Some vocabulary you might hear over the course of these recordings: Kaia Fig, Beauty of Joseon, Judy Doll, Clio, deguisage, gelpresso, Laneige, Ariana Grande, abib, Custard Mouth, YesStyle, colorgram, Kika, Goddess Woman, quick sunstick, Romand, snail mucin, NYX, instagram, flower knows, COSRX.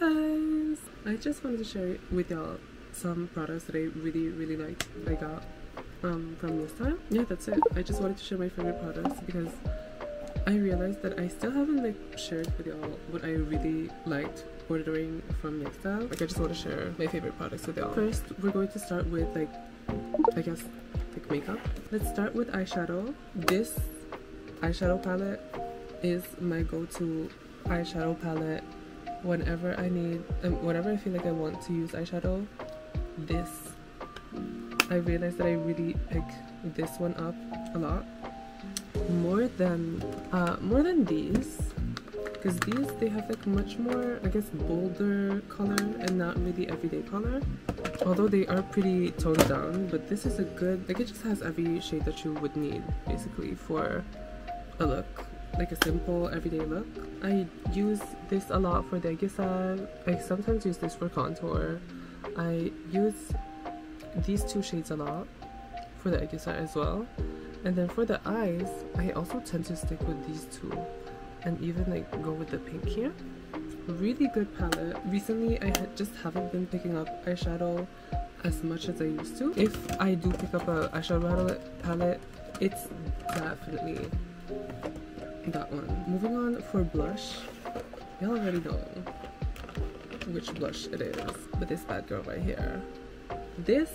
guys, I just wanted to share with y'all some products that I really liked that I got from YesStyle. Yeah, that's it. I just wanted to share my favorite products because I realized that I still haven't like shared with y'all what I really liked ordering from YesStyle. Like, I just want to share my favorite products with y'all. First, we're going to start with like, I guess, like makeup. Let's start with eyeshadow. This eyeshadow palette is my go-to eyeshadow palette whenever I need, whenever I feel like I want to use eyeshadow. This, I realized that I really pick this one up a lot, more than these, because these, they have like much more, I guess, bolder color and not really everyday color, although they are pretty toned down. But this is a good, like, it just has every shade that you would need basically for a look, like a simple everyday look. I use this a lot for deguisage. I sometimes use this for contour. I use these two shades a lot for the deguisage as well. And then for the eyes, I also tend to stick with these two and even like go with the pink here. Really good palette. Recently, I just haven't been picking up eyeshadow as much as I used to. If I do pick up an eyeshadow palette, it's definitely that one. Moving on, for blush, y'all already know which blush it is, but this bad girl right here. This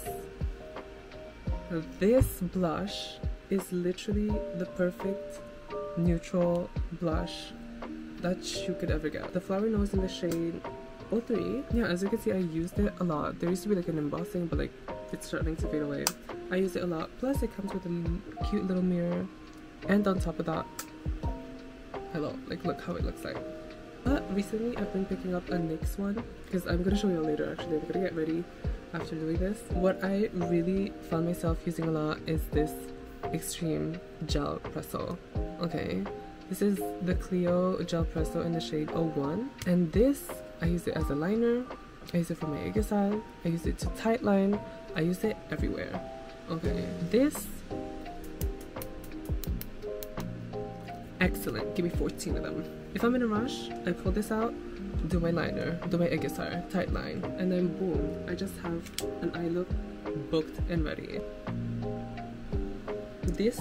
blush is literally the perfect neutral blush that you could ever get. The Flower Knows in the shade 03. Yeah, as you can see, I used it a lot. There used to be like an embossing, but like it's starting to fade away. I use it a lot. Plus, it comes with a cute little mirror, and on top of that, hello, like look how it looks like. But recently, I've been picking up a NYX one because I'm gonna show you all later. Actually, I'm gonna get ready after doing this. What I really found myself using a lot is this extreme gel presso. Okay, this is the Clio gel presso in the shade 01, and this, I use it as a liner, I use it for my deguisage, I use it to tight line, I use it everywhere. Okay, this, excellent. Give me 14 of them. If I'm in a rush, I pull this out, do my liner, do my deguisage, tight line, and then boom, I just have an eye look booked and ready. This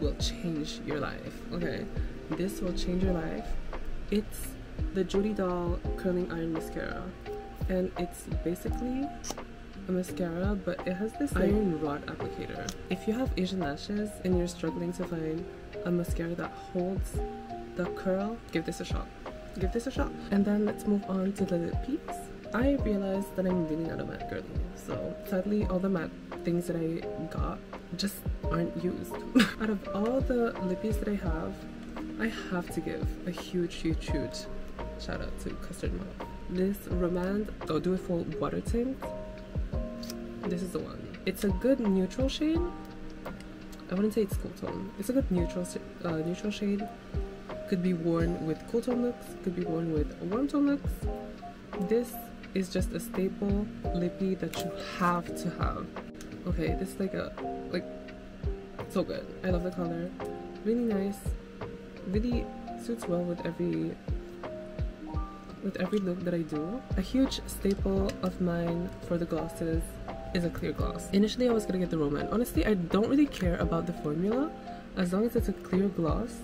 will change your life. Okay, this will change your life. It's the Judy Doll curling iron mascara, and it's basically a mascara, but it has this iron rod applicator. If you have Asian lashes and you're struggling to find a mascara that holds the curl, give this a shot. Give this a shot. And then let's move on to the lip peaks. I realized that I'm leaning out of matte girly, so sadly all the matte things that I got just aren't used. Out of all the lippies that I have to give a huge shout out to Custard Mouth. This Romand, I'll do it for water tint. This is the one. It's a good neutral shade. I wouldn't say it's cool tone. It's a good neutral shade. Could be worn with cool tone looks, could be worn with warm tone looks. This is just a staple lippy that you have to have. Okay, this is like a, like, so good. I love the color. Really nice. Really suits well with every look that I do. A huge staple of mine for the glosses is a clear gloss. Initially, I was gonna get the Romand. Honestly, I don't really care about the formula as long as it's a clear gloss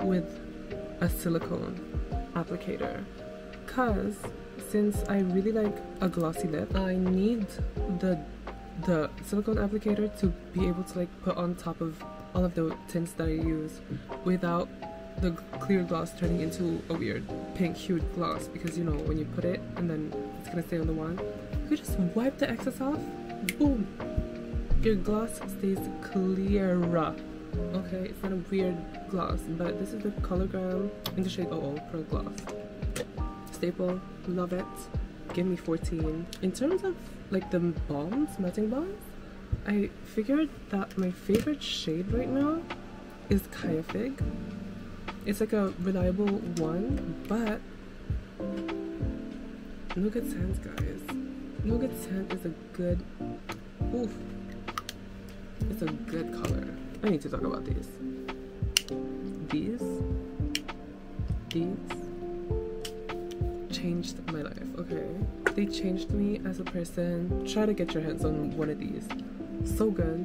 with a silicone applicator, because since I really like a glossy lip, I need the silicone applicator to be able to like put on top of all of the tints that I use without the clear gloss turning into a weird pink hued gloss, because you know when you put it and then it's gonna stay on the wand, you just wipe the excess off, boom, your gloss stays clearer. Okay, it's not a weird gloss, but this is the Colorgram in the shade 00 Pearl Gloss. Staple, love it. Give me 14. In terms of like the balms, matting balms, I figured that my favorite shade right now is Kaia Fig. It's like a reliable one, but no good sands, guys. No good sand is a good, oof, it's a good color. I need to talk about these. changed my life, okay? They changed me as a person. Try to get your hands on one of these. So good.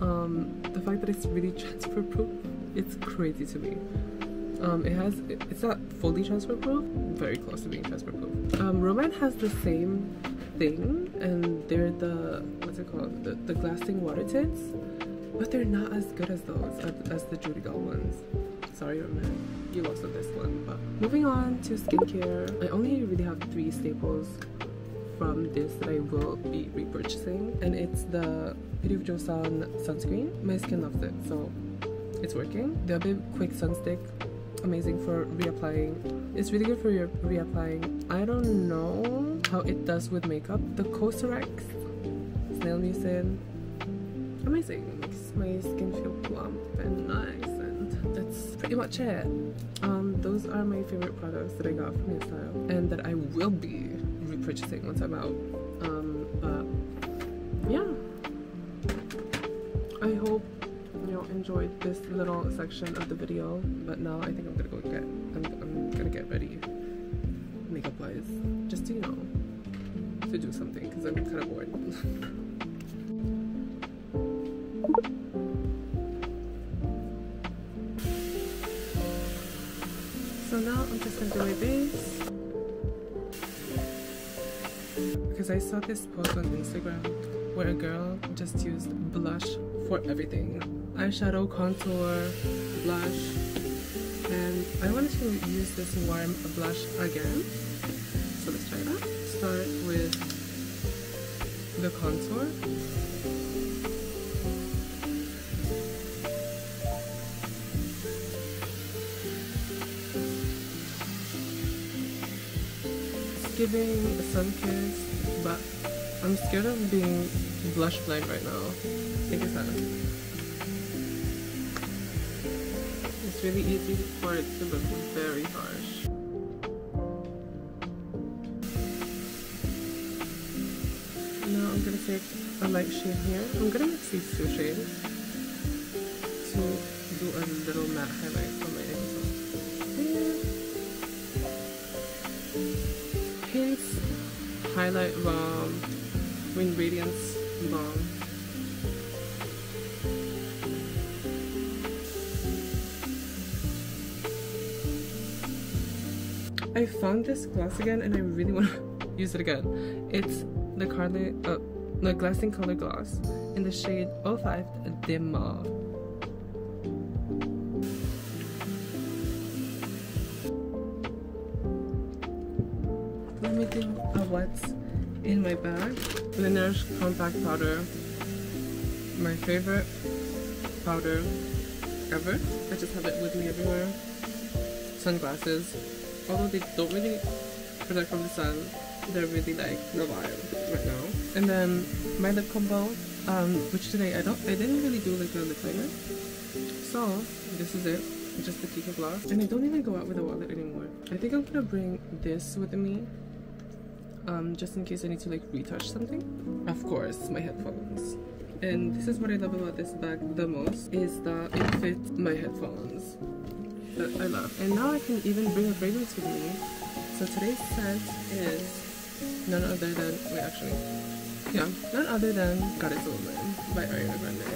The fact that it's really transfer proof, it's crazy to me. It's not fully transfer proof, very close to being transfer proof. Romand has the same thing, and they're the, what's it called, the glassing water tits, but they're not as good as those, as the Judy Doll ones. Sorry, Romand, you lost on this one. But moving on to skincare, I only really have 3 staples from this that I will be repurchasing, and it's the Beauty of Joseon sunscreen. My skin loves it, so it's working. The abib quick sun stick, amazing for reapplying. It's really good for your reapplying. I don't know how it does with makeup. The COSRX snail mucin, amazing, makes my skin feel plump and nice, and that's pretty much it. Those are my favorite products that I got from YesStyle and that I will be repurchasing once I'm out. But yeah, I hope you enjoyed this little section of the video, but now I think I'm gonna go get, I'm gonna get ready makeup wise, just to, you know, to do something, because I'm kind of bored. So now I'm just gonna do my base, because I saw this post on Instagram where a girl just used blush for everything. Eyeshadow, contour, blush, and I wanted to use this warm blush again, so let's try that. Start with the contour. It's giving a sun kiss, but I'm scared of being blush blind right now. I think it's time. It's really easy for it to look very harsh. Now I'm going to take a light shade here. I'm going to mix these 2 shades to do a little matte highlight on my face. Hints Highlight Balm, Wing Radiance Balm. I found this gloss again and I really want to use it again. It's the Glassing Color Gloss in the shade 05 Dim Mauve. Let me do what's in my bag. Laneige Compact Powder, my favorite powder ever. I just have it with me everywhere. Sunglasses. Although they don't really protect from the sun, they're really like the vibe right now. And then my lip combo, which today I didn't really do like a lip liner, so this is it, just the Kika gloss. And I don't even go out with a wallet anymore. I think I'm gonna bring this with me, just in case I need to like retouch something. Of course, my headphones. And this is what I love about this bag the most, is that it fits my headphones. That I love. And now I can even bring a fragrance with me. So today's scent is none other than, none other than Goddess Woman by Ariana Grande.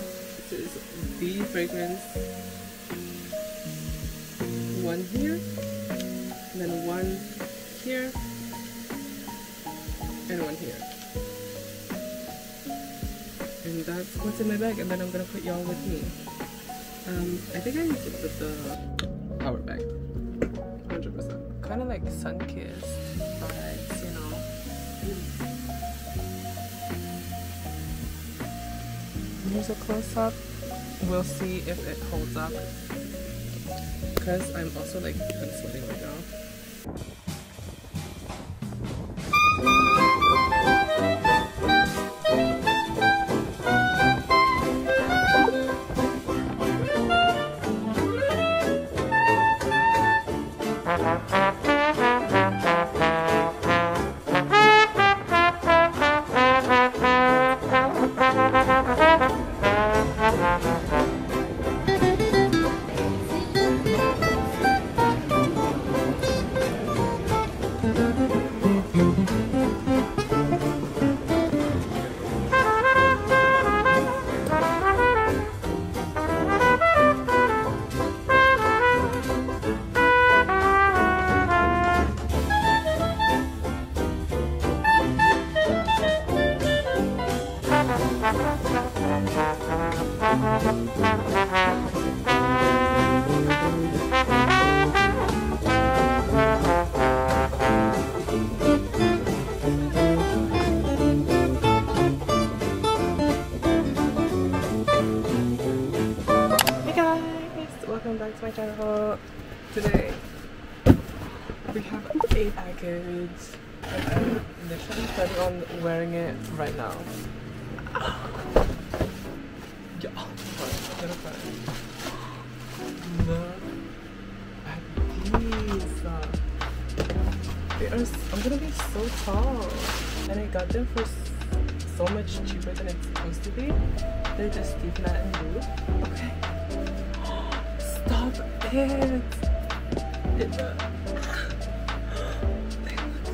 This is the fragrance. One here, and then one here, and one here. And that's what's in my bag, and then I'm gonna put y'all with me. I think I need to put the power bag, 100%. Kind of like sun kissed vibes, you know. Here's a close up. We'll see if it holds up, because I'm also like kind of sweating right now. welcome back to my channel. Today we have a package and I'm literally planning on wearing it right now. Yeah, look at these. I'm gonna be so tall, and I got them for so much cheaper than it's supposed to be. They're just deep matte and blue. Okay. Stop it! They look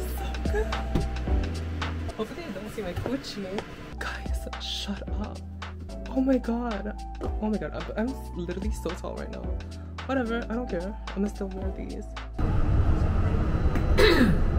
so good. Hopefully I don't see my coochie. Guys, shut up. Oh my god. Oh my god, I'm literally so tall right now. Whatever, I don't care. I'm gonna still wear these.